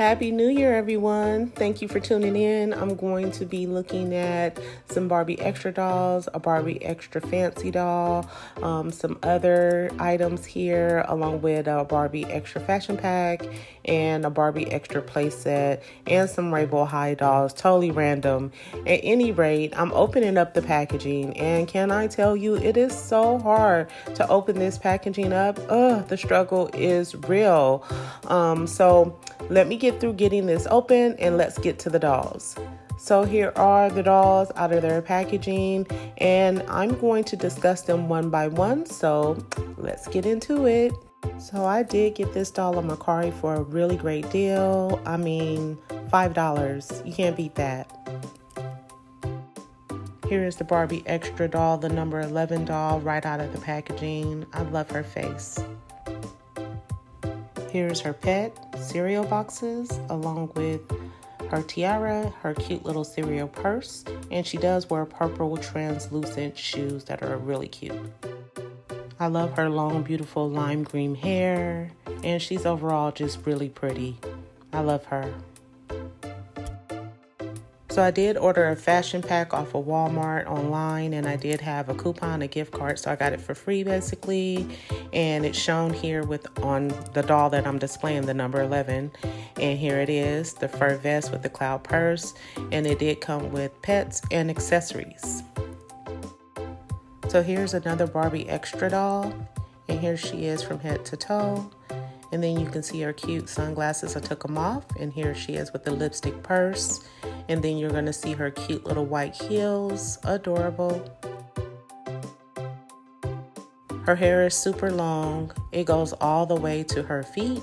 Happy New Year, everyone. Thank you for tuning in. I'm going to be looking at some Barbie Extra dolls, a Barbie Extra Fancy doll, some other items here, along with a Barbie Extra Fashion Pack and a Barbie Extra playset and some Rainbow High dolls. Totally random. At any rate, I'm opening up the packaging, and can I tell you, it is so hard to open this packaging up. Ugh, the struggle is real. So let me get through getting this open and let's get to the dolls. So here are the dolls out of their packaging, and I'm going to discuss them one by one, so let's get into it. So I did get this doll on Mercari for a really great deal. I mean, $5, you can't beat that. Here is the Barbie Extra doll, the number 11 doll, right out of the packaging. I love her face. Here's her pet cereal boxes, along with her tiara, her cute little cereal purse, and she does wear purple translucent shoes that are really cute. I love her long, beautiful lime green hair, and she's overall just really pretty. I love her. So I did order a fashion pack off of Walmart online, and I did have a coupon, a gift card, so I got it for free basically. And it's shown here on the doll that I'm displaying, the number 11. And here it is, the fur vest with the cloud purse, and it did come with pets and accessories. So here's another Barbie Extra doll, and here she is from head to toe. And then you can see her cute sunglasses. I took them off, and here she is with the lipstick purse. And then you're gonna see her cute little white heels, adorable. Her hair is super long. It goes all the way to her feet.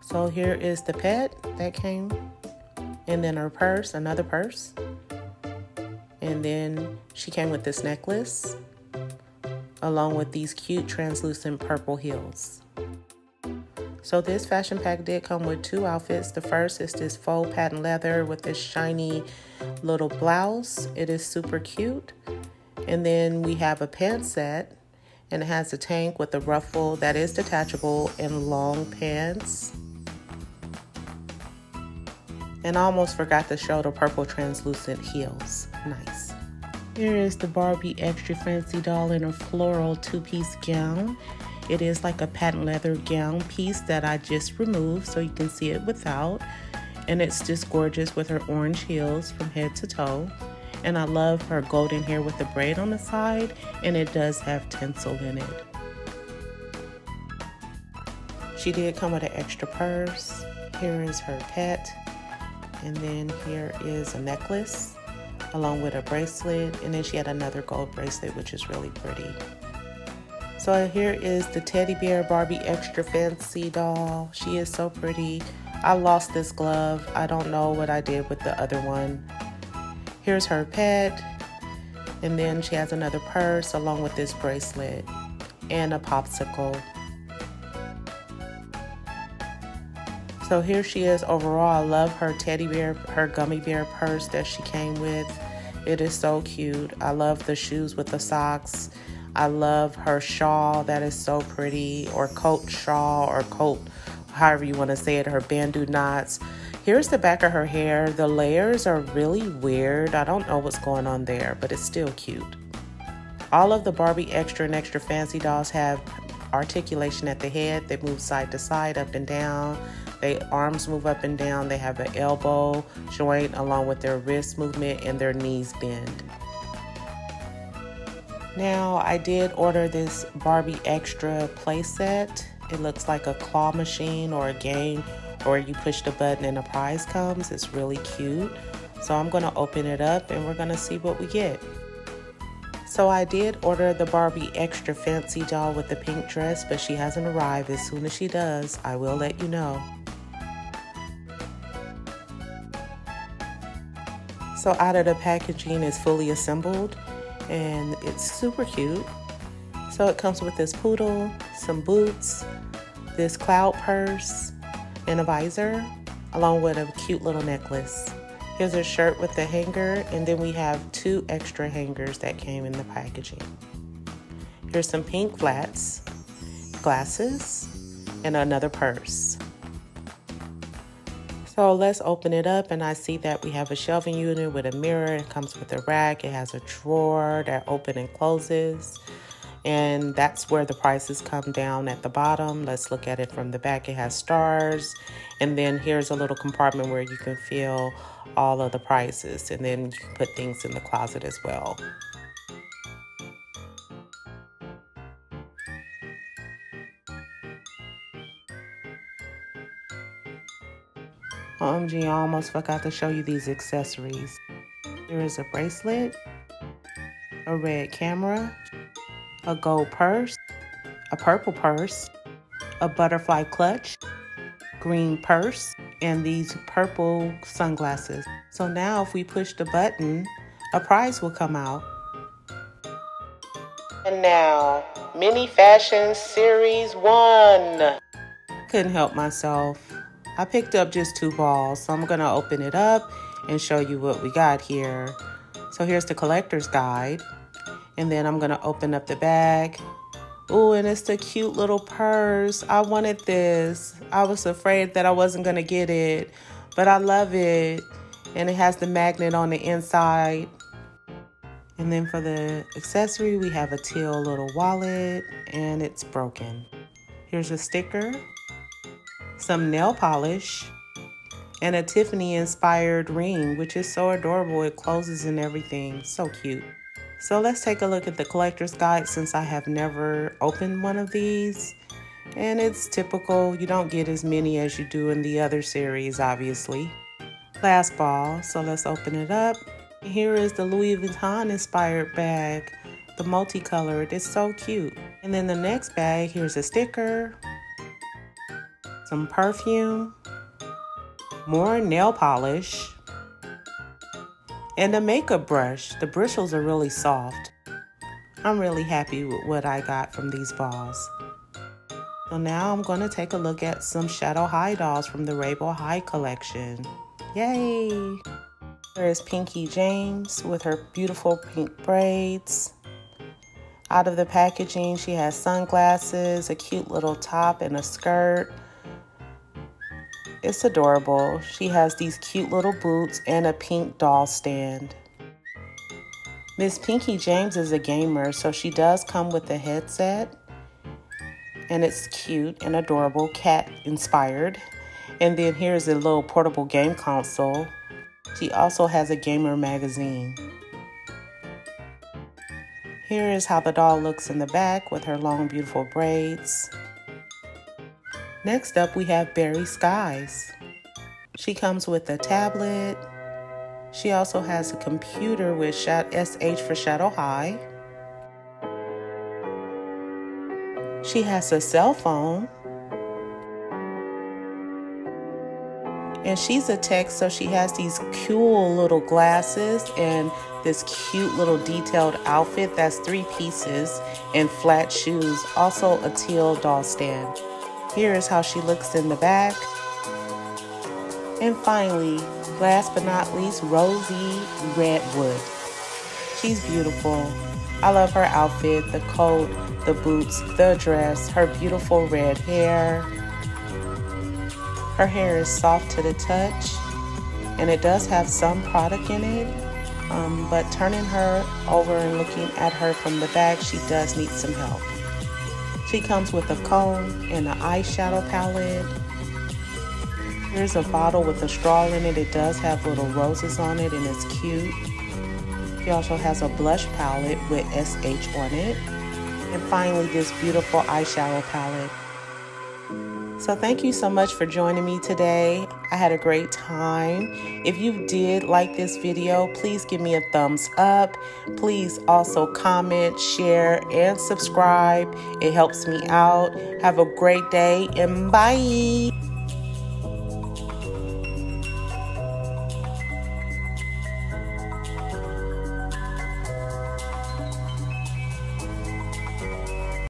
So here is the pet that came. And then her purse, another purse. And then she came with this necklace, along with these cute translucent purple heels. So this fashion pack did come with two outfits. The first is this faux patent leather with this shiny little blouse. It is super cute. And then we have a pant set, and it has a tank with a ruffle that is detachable and long pants. And I almost forgot to show the purple translucent heels. Nice. Here is the Barbie Extra Fancy doll in a floral two-piece gown. It is like a patent leather gown piece that I just removed so you can see it without. And it's just gorgeous with her orange heels from head to toe. And I love her golden hair with the braid on the side, and it does have tinsel in it. She did come with an extra purse. Here is her pet. And then here is a necklace along with a bracelet, and then she had another gold bracelet, which is really pretty. So here is the teddy bear Barbie Extra Fancy doll. She is so pretty. I lost this glove. I don't know what I did with the other one. Here's her pet, and then she has another purse along with this bracelet and a popsicle. So here she is overall. I love her teddy bear, her gummy bear purse that she came with. It is so cute. I love the shoes with the socks. I love her shawl that is so pretty, or coat shawl, or coat, however you want to say it, her bandeau knots. Here's the back of her hair. The layers are really weird. I don't know what's going on there, but it's still cute. All of the Barbie Extra and Extra Fancy dolls have articulation at the head. They move side to side, up and down. Their arms move up and down. They have an elbow joint along with their wrist movement, and their knees bend. Now, I did order this Barbie Extra playset. It looks like a claw machine or a game, or you push the button and a prize comes. It's really cute. So I'm gonna open it up and we're gonna see what we get. So I did order the Barbie Extra Fancy doll with the pink dress, but she hasn't arrived. As soon as she does, I will let you know. So out of the packaging is fully assembled, and it's super cute. So it comes with this poodle, some boots, this cloud purse, and a visor, along with a cute little necklace. Here's her shirt with the hanger, and then we have two extra hangers that came in the packaging. There's some pink flats, glasses, and another purse. So let's open it up, and I see that we have a shelving unit with a mirror. It comes with a rack. It has a drawer that opens and closes. And that's where the prices come down at the bottom. Let's look at it from the back. It has stars. And then here's a little compartment where you can fill all of the prices. And then you can put things in the closet as well. OMG, I almost forgot to show you these accessories. There is a bracelet, a red camera, a gold purse, a purple purse, a butterfly clutch, green purse, and these purple sunglasses. So now if we push the button, a prize will come out. And now, Mini Fashion Series 1. Couldn't help myself. I picked up just 2 balls, so I'm gonna open it up and show you what we got here. So here's the collector's guide. And then I'm gonna open up the bag. Ooh, and it's the cute little purse. I wanted this. I was afraid that I wasn't gonna get it, but I love it. And it has the magnet on the inside. And then for the accessory, we have a teal little wallet, and it's broken. Here's a sticker, some nail polish, and a Tiffany-inspired ring, which is so adorable. It closes and everything. So cute. So let's take a look at the collector's guide, since I have never opened one of these. And it's typical. You don't get as many as you do in the other series, obviously. Last ball. So let's open it up. Here is the Louis Vuitton-inspired bag, the multicolored. It's so cute. And then the next bag, here's a sticker, some perfume, more nail polish, and a makeup brush. The bristles are really soft. I'm really happy with what I got from these balls. So now I'm going to take a look at some Shadow High dolls from the Rainbow High collection. Yay! There is Pinky James with her beautiful pink braids. Out of the packaging, she has sunglasses, a cute little top, and a skirt. It's adorable. She has these cute little boots and a pink doll stand. Miss Pinky James is a gamer, so she does come with a headset. And it's cute and adorable, cat inspired. And then here's a little portable game console. She also has a gamer magazine. Here is how the doll looks in the back with her long, beautiful braids. Next up, we have Barry Skies. She comes with a tablet. She also has a computer with SH for Shadow High. She has a cell phone. And she's a tech, so she has these cool little glasses and this cute little detailed outfit. That's 3 pieces and flat shoes. Also a teal doll stand. Here is how she looks in the back. And finally, last but not least, Rosie Redwood. She's beautiful. I love her outfit, the coat, the boots, the dress, her beautiful red hair. Her hair is soft to the touch, and it does have some product in it, but turning her over and looking at her from the back, she does need some help. She comes with a comb and an eyeshadow palette. Here's a bottle with a straw in it. It does have little roses on it, and it's cute. She also has a blush palette with SH on it. And finally, this beautiful eyeshadow palette. So thank you so much for joining me today. I had a great time. If you did like this video, please give me a thumbs up. Please also comment, share, and subscribe. It helps me out. Have a great day, and bye.